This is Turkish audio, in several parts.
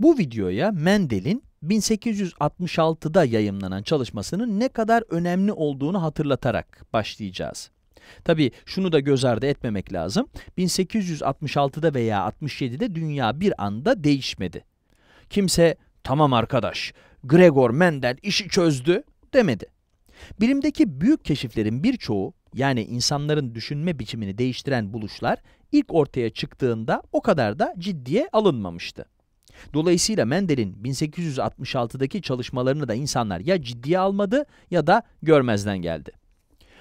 Bu videoya Mendel'in 1866'da yayımlanan çalışmasının ne kadar önemli olduğunu hatırlatarak başlayacağız. Tabii şunu da göz ardı etmemek lazım. 1866'da veya 67'de dünya bir anda değişmedi. Kimse "Tamam arkadaş, Gregor Mendel işi çözdü" demedi. Bilimdeki büyük keşiflerin birçoğu, yani insanların düşünme biçimini değiştiren buluşlar, ilk ortaya çıktığında o kadar da ciddiye alınmamıştı. Dolayısıyla Mendel'in 1866'daki çalışmalarını da insanlar ya ciddiye almadı ya da görmezden geldi.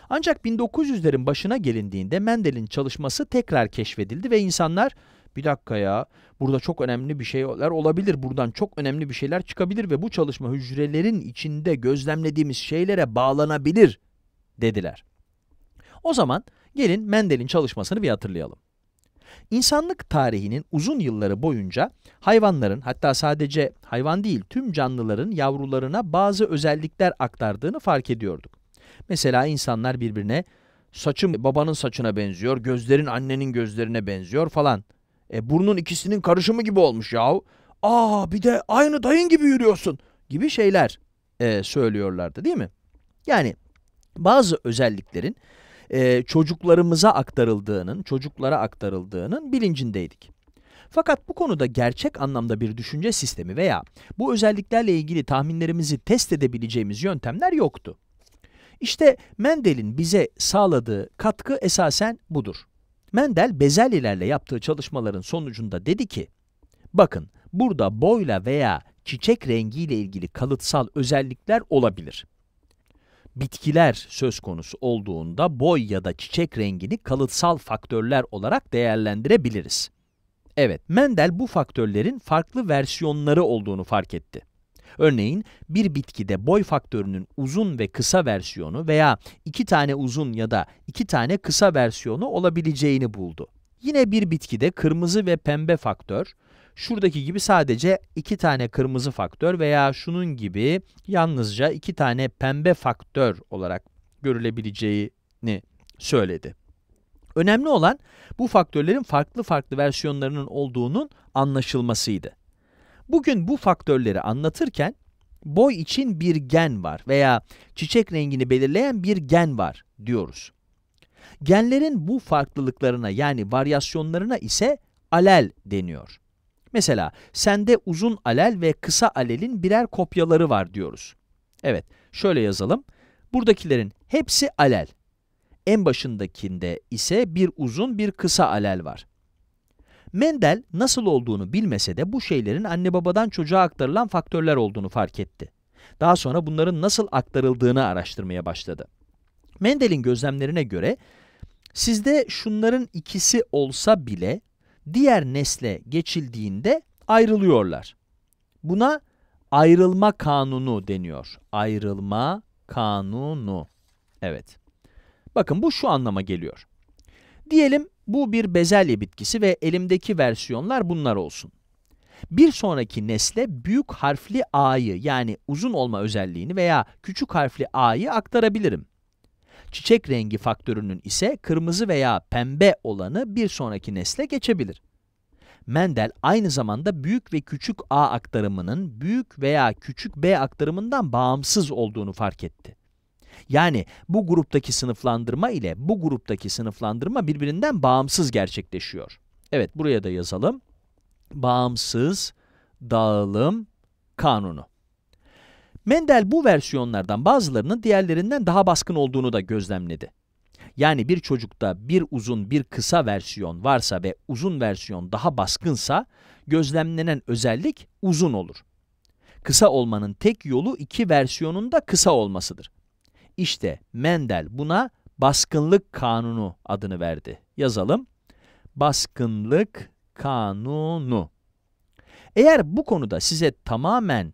Ancak 1900'lerin başına gelindiğinde Mendel'in çalışması tekrar keşfedildi ve insanlar "Bir dakika ya, burada çok önemli bir şeyler olabilir, buradan çok önemli bir şeyler çıkabilir ve bu çalışma hücrelerin içinde gözlemlediğimiz şeylere bağlanabilir" dediler. O zaman gelin Mendel'in çalışmasını bir hatırlayalım. İnsanlık tarihinin uzun yılları boyunca hayvanların, hatta sadece hayvan değil tüm canlıların yavrularına bazı özellikler aktardığını fark ediyorduk. Mesela insanlar birbirine "Saçın babanın saçına benziyor, gözlerin annenin gözlerine benziyor" falan. Burnun ikisinin karışımı gibi olmuş yahu. Aa, bir de aynı dayın gibi yürüyorsun" gibi şeyler söylüyorlardı, değil mi? Yani bazı özelliklerin çocuklarımıza aktarıldığının, çocuklara aktarıldığının bilincindeydik. Fakat bu konuda gerçek anlamda bir düşünce sistemi veya bu özelliklerle ilgili tahminlerimizi test edebileceğimiz yöntemler yoktu. İşte Mendel'in bize sağladığı katkı esasen budur. Mendel, bezelyelerle yaptığı çalışmaların sonucunda dedi ki, "Bakın, burada boyla veya çiçek rengiyle ilgili kalıtsal özellikler olabilir." Bitkiler söz konusu olduğunda boy ya da çiçek rengini kalıtsal faktörler olarak değerlendirebiliriz. Evet, Mendel bu faktörlerin farklı versiyonları olduğunu fark etti. Örneğin, bir bitkide boy faktörünün uzun ve kısa versiyonu veya 2 tane uzun ya da 2 tane kısa versiyonu olabileceğini buldu. Yine bir bitkide kırmızı ve pembe faktör, şuradaki gibi sadece 2 tane kırmızı faktör veya şunun gibi yalnızca 2 tane pembe faktör olarak görülebileceğini söyledi. Önemli olan bu faktörlerin farklı versiyonlarının olduğunun anlaşılmasıydı. Bugün bu faktörleri anlatırken, boy için bir gen var veya çiçek rengini belirleyen bir gen var diyoruz. Genlerin bu farklılıklarına, yani varyasyonlarına ise alel deniyor. Mesela sende uzun alel ve kısa alelin birer kopyaları var diyoruz. Evet, şöyle yazalım. Buradakilerin hepsi alel. En başındakinde ise bir uzun, bir kısa alel var. Mendel nasıl olduğunu bilmese de bu şeylerin anne babadan çocuğa aktarılan faktörler olduğunu fark etti. Daha sonra bunların nasıl aktarıldığını araştırmaya başladı. Mendel'in gözlemlerine göre, sizde şunların ikisi olsa bile diğer nesle geçildiğinde ayrılıyorlar. Buna ayrılma kanunu deniyor. Ayrılma kanunu. Evet. Bakın, bu şu anlama geliyor. Diyelim bu bir bezelye bitkisi ve elimdeki versiyonlar bunlar olsun. Bir sonraki nesle büyük harfli A'yı, yani uzun olma özelliğini veya küçük harfli A'yı aktarabilirim. Çiçek rengi faktörünün ise kırmızı veya pembe olanı bir sonraki nesle geçebilir. Mendel aynı zamanda büyük ve küçük A aktarımının büyük veya küçük B aktarımından bağımsız olduğunu fark etti. Yani bu gruptaki sınıflandırma ile bu gruptaki sınıflandırma birbirinden bağımsız gerçekleşiyor. Evet, buraya da yazalım. Bağımsız dağılım kanunu. Mendel bu versiyonlardan bazılarının diğerlerinden daha baskın olduğunu da gözlemledi. Yani bir çocukta bir uzun, bir kısa versiyon varsa ve uzun versiyon daha baskınsa, gözlemlenen özellik uzun olur. Kısa olmanın tek yolu iki versiyonun da kısa olmasıdır. İşte Mendel buna baskınlık kanunu adını verdi. Yazalım. Baskınlık kanunu. Eğer bu konuda size tamamen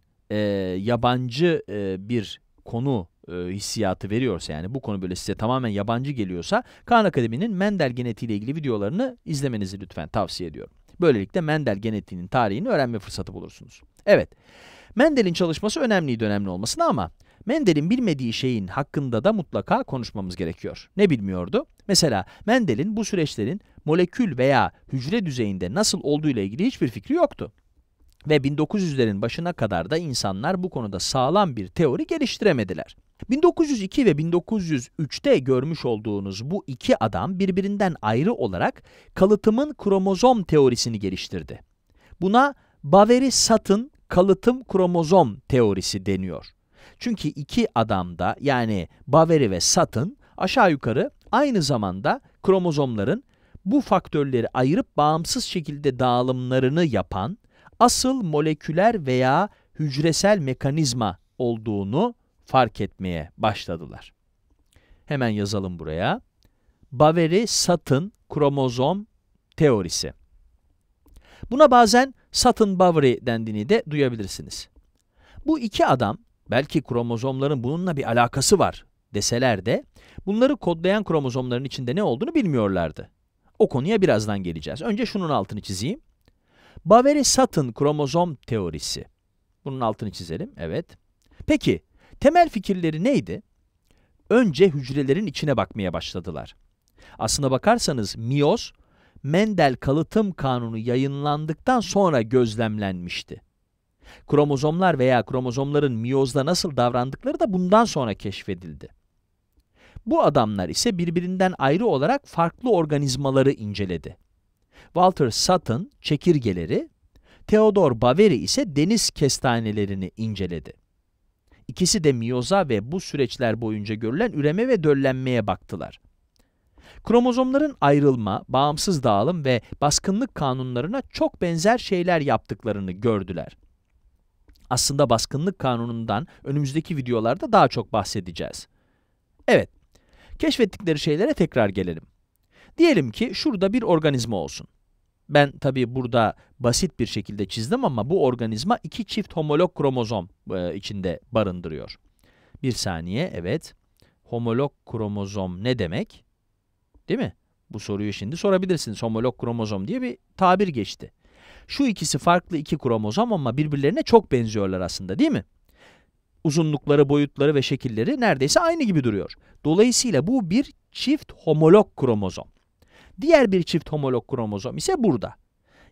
yabancı bir konu hissiyatı veriyorsa, yani bu konu böyle size tamamen yabancı geliyorsa, Khan Akademi'nin Mendel genetiği ile ilgili videolarını izlemenizi lütfen tavsiye ediyorum. Böylelikle Mendel genetiğinin tarihini öğrenme fırsatı bulursunuz. Evet, Mendel'in çalışması önemliydi, önemli olmasına, ama Mendel'in bilmediği şeyin hakkında da mutlaka konuşmamız gerekiyor. Ne bilmiyordu? Mesela Mendel'in bu süreçlerin molekül veya hücre düzeyinde nasıl olduğu ile ilgili hiçbir fikri yoktu. Ve 1900'lerin başına kadar da insanlar bu konuda sağlam bir teori geliştiremediler. 1902 ve 1903'te görmüş olduğunuz bu iki adam birbirinden ayrı olarak kalıtımın kromozom teorisini geliştirdi. Buna Boveri-Sutton kalıtım kromozom teorisi deniyor. Çünkü iki adam da, yani Boveri ve Sutton, aşağı yukarı aynı zamanda kromozomların bu faktörleri ayırıp bağımsız şekilde dağılımlarını yapan asıl moleküler veya hücresel mekanizma olduğunu fark etmeye başladılar. Hemen yazalım buraya. Boveri-Sutton kromozom teorisi. Buna bazen Sutton-Boveri dendiğini de duyabilirsiniz. Bu iki adam, belki kromozomların bununla bir alakası var deseler de, bunları kodlayan kromozomların içinde ne olduğunu bilmiyorlardı. O konuya birazdan geleceğiz. Önce şunun altını çizeyim. Boveri-Sutton kromozom teorisi. Bunun altını çizelim, evet. Peki, temel fikirleri neydi? Önce hücrelerin içine bakmaya başladılar. Aslına bakarsanız miyoz, Mendel kalıtım kanunu yayınlandıktan sonra gözlemlenmişti. Kromozomlar veya kromozomların miyozda nasıl davrandıkları da bundan sonra keşfedildi. Bu adamlar ise birbirinden ayrı olarak farklı organizmaları inceledi. Walter Sutton çekirgeleri, Theodor Boveri ise deniz kestanelerini inceledi. İkisi de miyoza ve bu süreçler boyunca görülen üreme ve döllenmeye baktılar. Kromozomların ayrılma, bağımsız dağılım ve baskınlık kanunlarına çok benzer şeyler yaptıklarını gördüler. Aslında baskınlık kanunundan önümüzdeki videolarda daha çok bahsedeceğiz. Evet, keşfettikleri şeylere tekrar gelelim. Diyelim ki şurada bir organizma olsun. Ben tabii burada basit bir şekilde çizdim ama bu organizma iki çift homolog kromozom içinde barındırıyor. Bir saniye, evet. Homolog kromozom ne demek? Değil mi? Bu soruyu şimdi sorabilirsiniz. Homolog kromozom diye bir tabir geçti. Şu ikisi farklı iki kromozom ama birbirlerine çok benziyorlar aslında, değil mi? Uzunlukları, boyutları ve şekilleri neredeyse aynı gibi duruyor. Dolayısıyla bu bir çift homolog kromozom. Diğer bir çift homolog kromozom ise burada.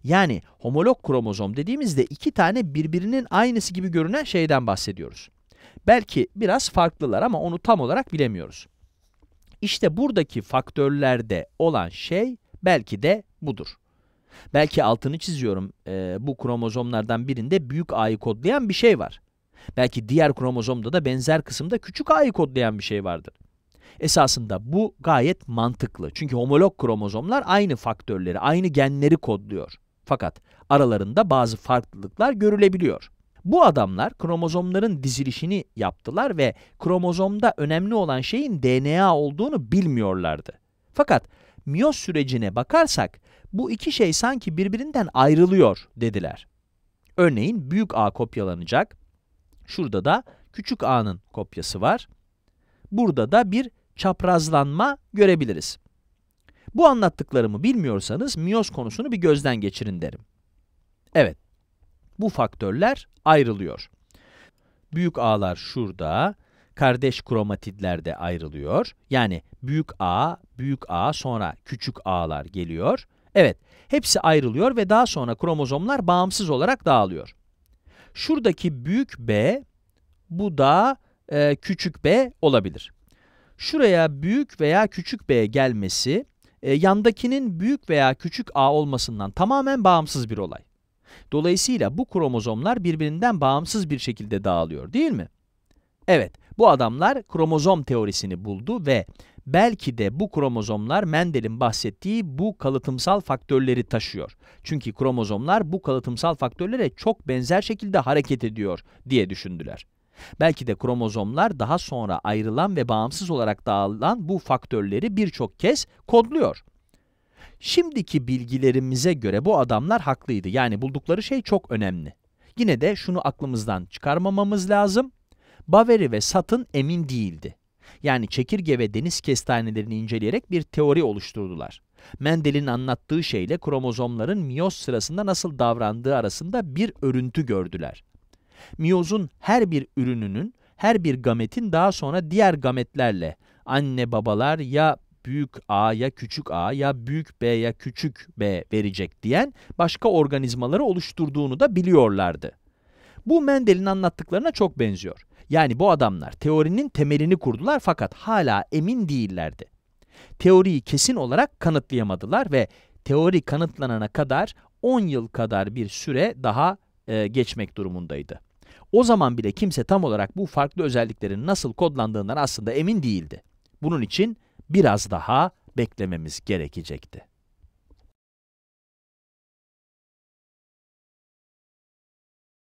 Yani homolog kromozom dediğimizde iki tane birbirinin aynısı gibi görünen şeyden bahsediyoruz. Belki biraz farklılar ama onu tam olarak bilemiyoruz. İşte buradaki faktörlerde olan şey belki de budur. Belki altını çiziyorum, bu kromozomlardan birinde büyük A'yı kodlayan bir şey var. Belki diğer kromozomda da benzer kısımda küçük A'yı kodlayan bir şey vardır. Esasında bu gayet mantıklı. Çünkü homolog kromozomlar aynı faktörleri, aynı genleri kodluyor. Fakat aralarında bazı farklılıklar görülebiliyor. Bu adamlar kromozomların dizilişini yaptılar ve kromozomda önemli olan şeyin DNA olduğunu bilmiyorlardı. Fakat miyoz sürecine bakarsak bu iki şey sanki birbirinden ayrılıyor dediler. Örneğin büyük A kopyalanacak. Şurada da küçük A'nın kopyası var. Burada da bir çaprazlanma görebiliriz. Bu anlattıklarımı bilmiyorsanız miyoz konusunu bir gözden geçirin derim. Evet. Bu faktörler ayrılıyor. Büyük A'lar şurada, kardeş kromatidler de ayrılıyor. Yani büyük A, büyük A, sonra küçük A'lar geliyor. Evet, hepsi ayrılıyor ve daha sonra kromozomlar bağımsız olarak dağılıyor. Şuradaki büyük B, bu da küçük B olabilir. Şuraya büyük veya küçük B gelmesi, yandakinin büyük veya küçük A olmasından tamamen bağımsız bir olay. Dolayısıyla bu kromozomlar birbirinden bağımsız bir şekilde dağılıyor, değil mi? Evet, bu adamlar kromozom teorisini buldu ve belki de bu kromozomlar Mendel'in bahsettiği bu kalıtımsal faktörleri taşıyor. Çünkü kromozomlar bu kalıtımsal faktörlere çok benzer şekilde hareket ediyor diye düşündüler. Belki de kromozomlar daha sonra ayrılan ve bağımsız olarak dağılan bu faktörleri birçok kez kodluyor. Şimdiki bilgilerimize göre bu adamlar haklıydı. Yani buldukları şey çok önemli. Yine de şunu aklımızdan çıkarmamamız lazım. Boveri ve Sutton emin değildi. Yani çekirge ve deniz kestanelerini inceleyerek bir teori oluşturdular. Mendel'in anlattığı şeyle kromozomların miyoz sırasında nasıl davrandığı arasında bir örüntü gördüler. Miyozun her bir ürününün, her bir gametin daha sonra diğer gametlerle, anne babalar ya büyük A ya küçük A ya büyük B ya küçük B verecek diyen başka organizmaları oluşturduğunu da biliyorlardı. Bu Mendel'in anlattıklarına çok benziyor. Yani bu adamlar teorinin temelini kurdular fakat hala emin değillerdi. Teoriyi kesin olarak kanıtlayamadılar ve teori kanıtlanana kadar 10 yıl kadar bir süre daha geçmek durumundaydı. O zaman bile kimse tam olarak bu farklı özelliklerin nasıl kodlandığından aslında emin değildi. Bunun için biraz daha beklememiz gerekecekti.